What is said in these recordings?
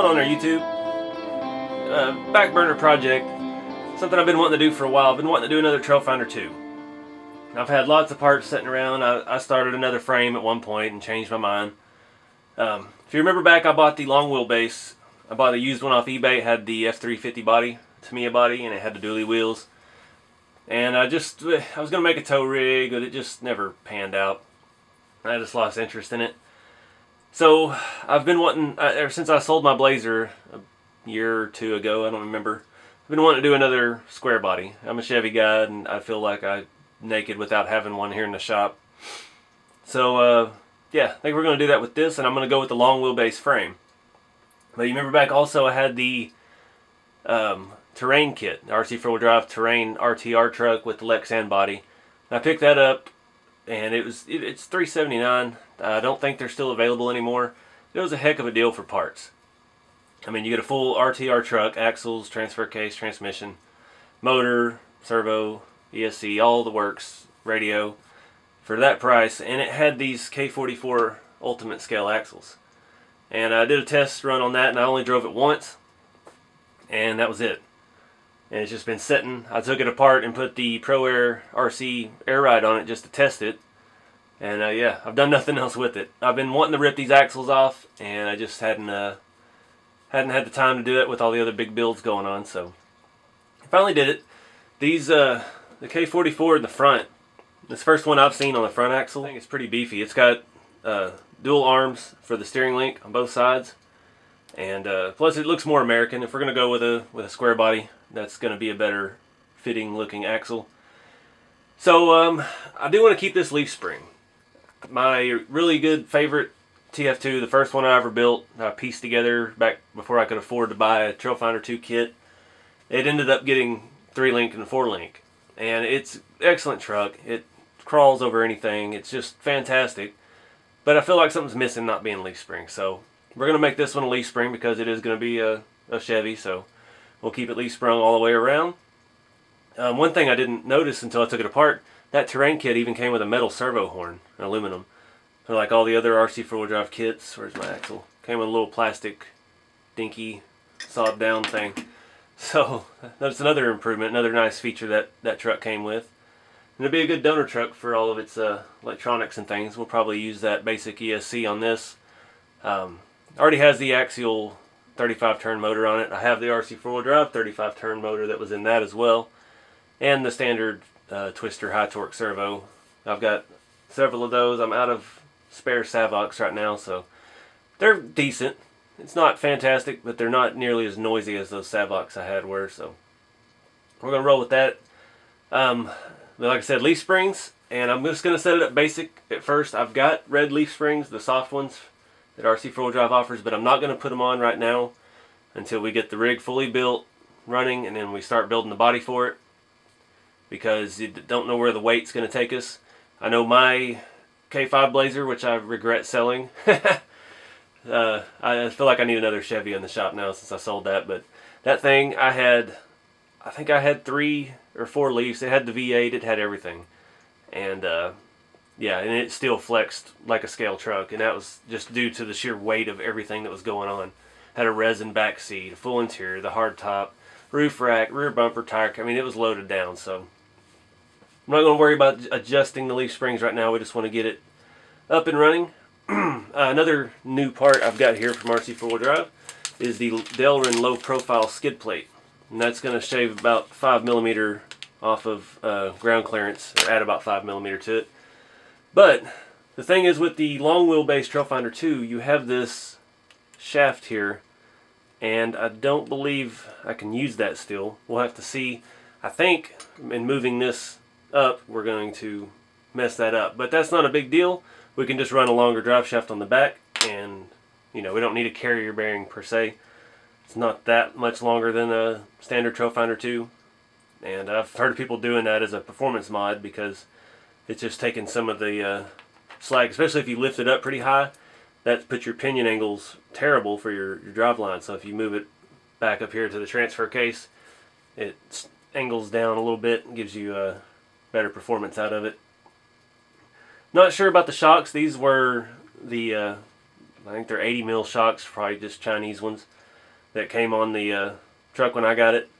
going on our YouTube. Back burner project. Something I've been wanting to do for a while. I've been wanting to do another Trailfinder 2. I've had lots of parts sitting around. I started another frame at one point and changed my mind. If you remember back, I bought the long wheelbase. I bought a used one off eBay. It had the F350 body, Tamiya body, and it had the dually wheels. And I was going to make a tow rig, but it just never panned out. I just lost interest in it. So I've been wanting, ever since I sold my Blazer a year or two ago, I don't remember, I've been wanting to do another square body. I'm a Chevy guy, and I feel like I'm naked without having one here in the shop. So yeah, I think we're going to do that with this, and I'm going to go with the long wheelbase frame. But you remember back also I had the Terrain kit, the RC4WD Terrain RTR truck with the Lexan body. And I picked that up, and it's $379. I don't think they're still available anymore. It was a heck of a deal for parts. I mean, you get a full RTR truck, axles, transfer case, transmission, motor, servo, ESC, all the works, radio, for that price. And it had these K44 ultimate scale axles. And I did a test run on that, and I only drove it once, and that was it. And it's just been sitting. I took it apart and put the Pro Air RC Air Ride on it just to test it. And yeah, I've done nothing else with it. I've been wanting to rip these axles off, and I just hadn't had the time to do it with all the other big builds going on. So I finally did it. These the K44 in the front. This first one I've seen on the front axle. I think it's pretty beefy. It's got dual arms for the steering link on both sides, and plus it looks more American. If we're gonna go with a square body, that's gonna be a better fitting looking axle. So I do want to keep this leaf spring. My really good favorite TF2, the first one I ever built, I pieced together back before I could afford to buy a Trailfinder 2 kit. It ended up getting 3-link and 4-link, and it's an excellent truck. It crawls over anything. It's just fantastic. But I feel like something's missing not being leaf spring. So we're going to make this one a leaf spring because it is going to be a Chevy. So we'll keep it leaf sprung all the way around. One thing I didn't notice until I took it apart, that Terrain kit even came with a metal servo horn, an aluminum. Like all the other RC 4WD kits, where's my axle? Came with a little plastic, dinky, sawed down thing. So that's another improvement, another nice feature that truck came with. And it'll be a good donor truck for all of its electronics and things. We'll probably use that basic ESC on this. Already has the Axial 35-turn motor on it. I have the RC 4WD 35-turn motor that was in that as well. And the standard twister high-torque servo. I've got several of those. I'm out of spare Savox right now, so they're decent. It's not fantastic, but they're not nearly as noisy as those Savox I had were, so we're going to roll with that. Like I said, leaf springs, and I'm just going to set it up basic at first. I've got red leaf springs, the soft ones that RC4WD offers, but I'm not going to put them on right now until we get the rig fully built, running, and then we start building the body for it, because you don't know where the weight's going to take us. I know my K5 Blazer, which I regret selling. I feel like I need another Chevy in the shop now since I sold that, but that thing I think I had 3 or 4 leaves. It had the V8, it had everything. And yeah, and it still flexed like a scale truck, and that was just due to the sheer weight of everything that was going on. Had a resin back seat, a full interior, the hard top, roof rack, rear bumper, tire. I mean, it was loaded down, so I'm not going to worry about adjusting the leaf springs right now. We just want to get it up and running. Another new part I've got here from RC4WD is the Delrin low profile skid plate. And that's going to shave about 5mm off of ground clearance, or add about 5mm to it. But the thing is, with the long wheelbase Trailfinder 2, you have this shaft here, and I don't believe I can use that still. We'll have to see. I think in moving this up, we're going to mess that up, but that's not a big deal. We can just run a longer drive shaft on the back, and you know, we don't need a carrier bearing per se. It's not that much longer than a standard Trailfinder 2, and I've heard of people doing that as a performance mod because it's just taking some of the slack, especially if you lift it up pretty high. That's put your pinion angles terrible for your drive line. So if you move it back up here to the transfer case, it angles down a little bit and gives you a better performance out of it. Not sure about the shocks. These were the I think they're 80mm shocks, probably just Chinese ones. that came on the truck when I got it.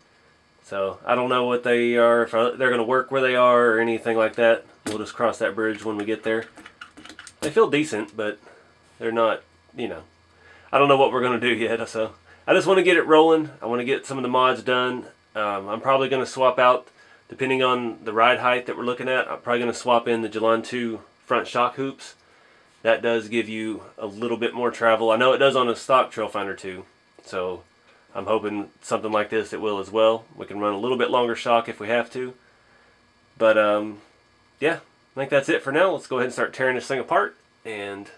So I don't know what they are, if they're going to work where they are or anything like that. We'll just cross that bridge when we get there. They feel decent, but they're not, you know, I don't know what we're going to do yet. So I just want to get it rolling. I want to get some of the mods done. I'm probably going to swap out, depending on the ride height that we're looking at, I'm probably going to swap in the Jalan 2 front shock hoops. That does give you a little bit more travel. I know it does on a stock Trailfinder 2, so I'm hoping something like this it will as well. We can run a little bit longer shock if we have to. But yeah, I think that's it for now. Let's go ahead and start tearing this thing apart and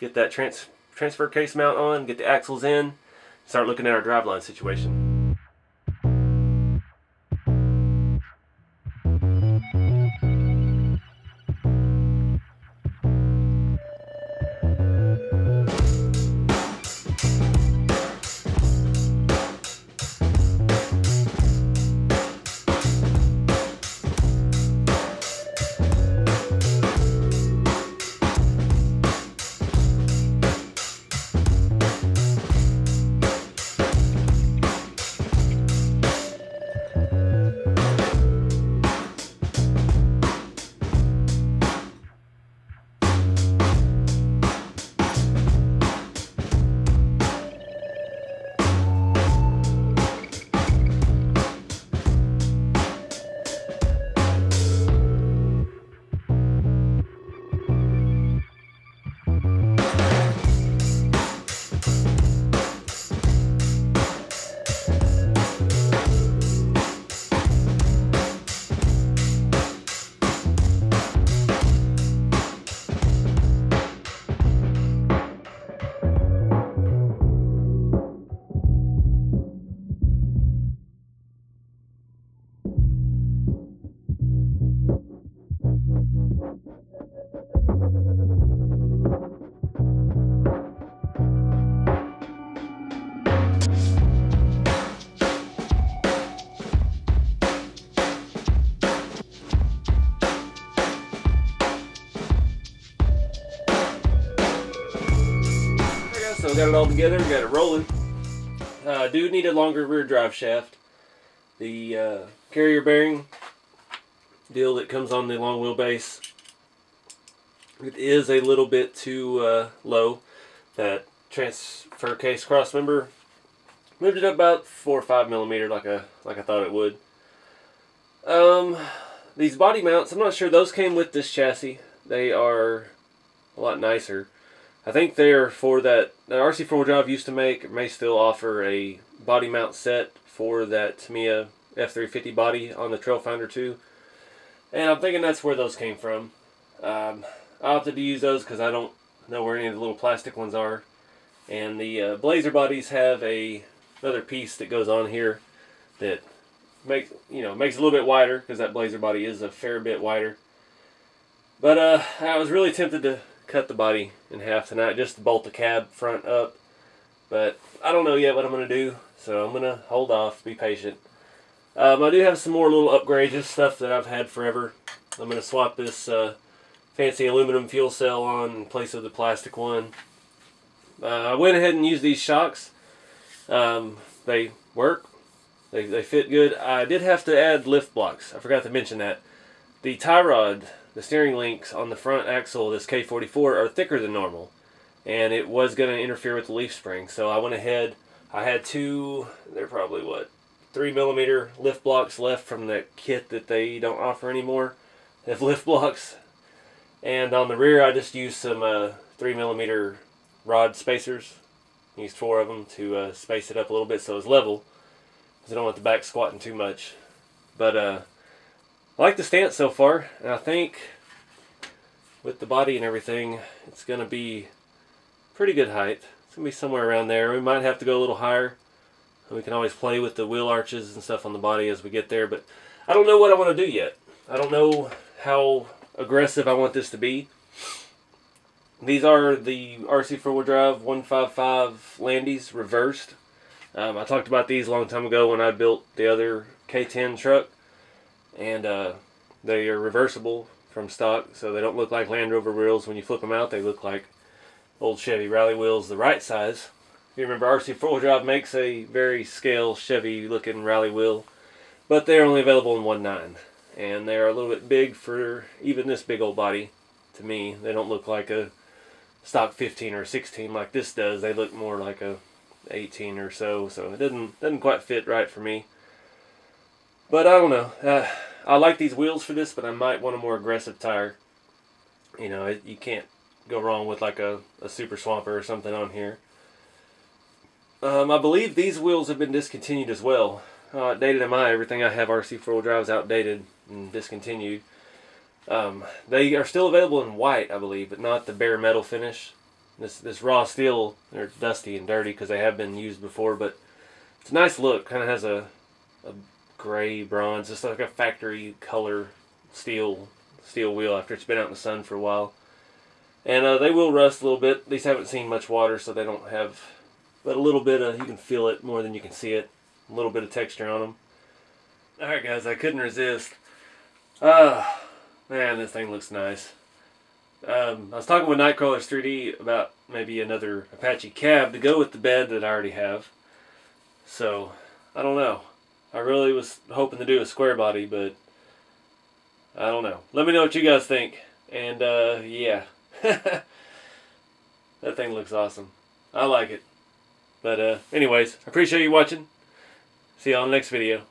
get that transfer case mount on, get the axles in, start looking at our driveline situation. Got it all together, got it rolling. Do need a longer rear drive shaft. The carrier bearing deal that comes on the long wheelbase, it is a little bit too low. That transfer case cross member moved it up about 4 or 5 millimeter, like I thought it would. These body mounts, I'm not sure those came with this chassis. They are a lot nicer. I think they're for that RC4WD used to make, may still offer a body mount set for that Tamiya F350 body on the Trailfinder 2. And I'm thinking that's where those came from. I opted to use those because I don't know where any of the little plastic ones are. And the Blazer bodies have another piece that goes on here that makes, you know, makes it a little bit wider, because that Blazer body is a fair bit wider. But I was really tempted to cut the body in half tonight just to bolt the cab front up, but I don't know yet what I'm going to do, so I'm going to hold off, be patient. I do have some more little upgrades, stuff that I've had forever. I'm going to swap this fancy aluminum fuel cell on in place of the plastic one. I went ahead and used these shocks. They work, they fit good. I did have to add lift blocks. I forgot to mention that. The tie rod, the steering links on the front axle of this K44 are thicker than normal, and it was going to interfere with the leaf spring. So I went ahead, I had two, they're probably what, 3 millimeter lift blocks left from that kit that they don't offer anymore. They have lift blocks. And on the rear I just used some 3 millimeter rod spacers. I used 4 of them to space it up a little bit so it's level, because I don't want the back squatting too much. But I like the stance so far, and I think with the body and everything, it's going to be pretty good height. It's going to be somewhere around there. We might have to go a little higher. We can always play with the wheel arches and stuff on the body as we get there, but I don't know what I want to do yet. I don't know how aggressive I want this to be. These are the RC 4-wheel drive 155 Landys reversed. I talked about these a long time ago when I built the other K10 truck. And they are reversible from stock, so they don't look like Land Rover wheels. When you flip them out, they look like old Chevy rally wheels, the right size. You remember RC4WD makes a very scale Chevy looking rally wheel, but they're only available in 1.9, and they're a little bit big for even this big old body. To me, they don't look like a stock 15 or 16 like this does. They look more like a 18 or so, so it doesn't quite fit right for me. But I don't know. I like these wheels for this, but I might want a more aggressive tire. You know, you can't go wrong with like a Super Swamper or something on here. I believe these wheels have been discontinued as well. Dated am I. Everything I have RC4WD is outdated and discontinued. They are still available in white, I believe, but not the bare metal finish. This raw steel, they're dusty and dirty because they have been used before, but it's a nice look. Kind of has a gray bronze, just like a factory color steel wheel after it's been out in the sun for a while. And they will rust a little bit. These haven't seen much water, so they don't have, but a little bit of, you can feel it more than you can see it. A little bit of texture on them. Alright guys, I couldn't resist. Man, this thing looks nice. I was talking with Nightcrawlers3D about maybe another Apache cab to go with the bed that I already have. So, I don't know. I really was hoping to do a square body, but I don't know. Let me know what you guys think. And, yeah. That thing looks awesome. I like it. But, anyways, I appreciate you watching. See y'all in the next video.